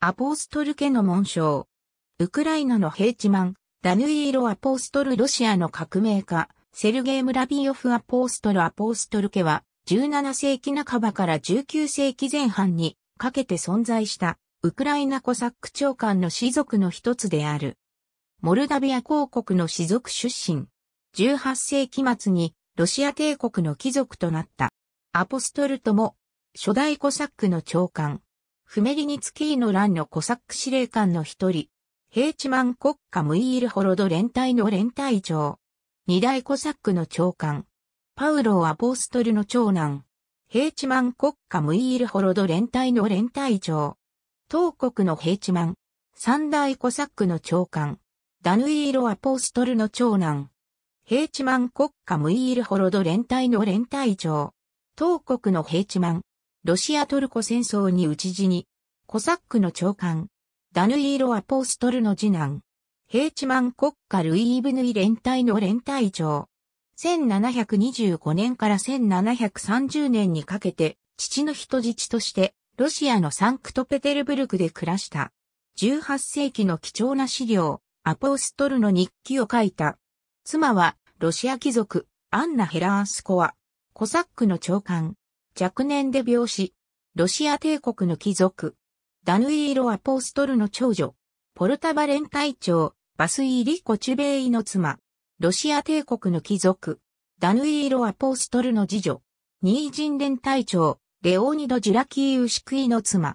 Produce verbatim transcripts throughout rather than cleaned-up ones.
アポーストル家の紋章。ウクライナのヘーチマン、ダヌイーロ・アポーストルロシアの革命家、セルゲイ・ムラビヨフ・アポーストル・アポーストル家は、じゅうななせいきなかばからじゅうきゅうせいきぜんはんにかけて存在した、ウクライナコサック長官の氏族の一つである。モルダビア公国の氏族出身。じゅうはっせいきまつにロシア帝国の貴族となった。アポストルとも、初代コサックの長官。フメリニツキーの乱のコサック司令官の一人、ヘーチマン国家ムイールホロド連隊の連隊長、二代コサックの長官、パウロ・アポストルの長男、ヘーチマン国家ムイールホロド連隊の連隊長、東国のヘーチマン、三代コサックの長官、ダヌイーロ・アポストルの長男、ヘーチマン国家ムイールホロド連隊の連隊長、東国のヘーチマン、ロシア・トルコ戦争に討ち死に、コサックの長官、ダヌイーロ・アポストルの次男、ヘーチマン国家ルイーブヌイ連隊の連隊長、せんななひゃくにじゅうごねんからせんななひゃくさんじゅうねんにかけて、父の人質として、ロシアのサンクトペテルブルクで暮らした。じゅうはっせいきの貴重な資料、アポストルの日記を書いた。妻は、ロシア貴族、アンナ・ヘラースコワ、コサックの長官。若年で病死。ロシア帝国の貴族。ダヌイーロ・アポストルの長女。ポルタバ連隊長、バスイリ・コチュベイの妻。ロシア帝国の貴族。ダヌイーロ・アポストルの次女。ニージン連隊長、レオニド・ジュラキーウシクイの妻。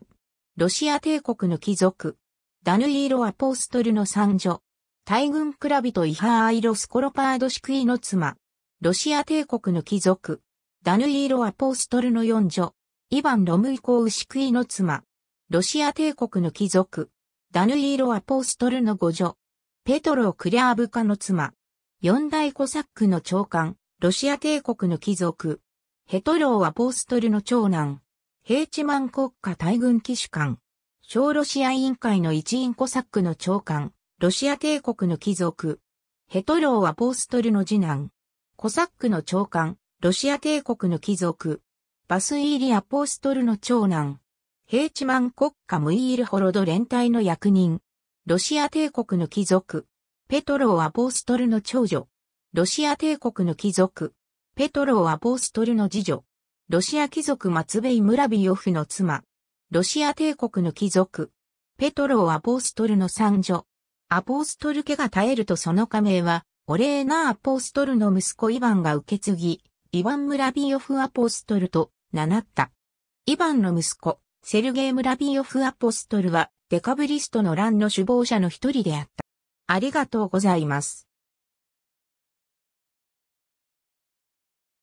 ロシア帝国の貴族。ダヌイーロ・アポストルの三女。大軍クラビト・イハーイロ・スコロパードシクイの妻。ロシア帝国の貴族。ダヌイーロ・アポストルの四女、イヴァン・ロムイコウシクイの妻、ロシア帝国の貴族、ダヌイーロ・アポストルの五女、ペトロ・クリャーブカの妻、四代コサックの長官、ロシア帝国の貴族、ヘトロー・アポストルの長男、ヘーチマン国家大軍騎手官、小ロシア委員会の一員コサックの長官、ロシア帝国の貴族、ヘトロー・アポストルの次男、コサックの長官、ロシア帝国の貴族、バスイリ・アポストルの長男、ヘーチマン国家ムイールホロド連隊の役人、ロシア帝国の貴族、ペトロー・アポストルの長女、ロシア帝国の貴族、ペトロー・アポストルの次女、ロシア貴族マツベイ・ムラビヨフの妻、ロシア帝国の貴族、ペトロー・アポストルの三女、アポストル家が絶えるとその家名は、オレーナ・アポストルの息子イヴァンが受け継ぎ、イヴァン・ムラビヨフ・アポストルと名乗った。イヴァンの息子、セルゲイ・ムラビヨフ・アポストルは、デカブリストの乱の首謀者の一人であった。ありがとうございます。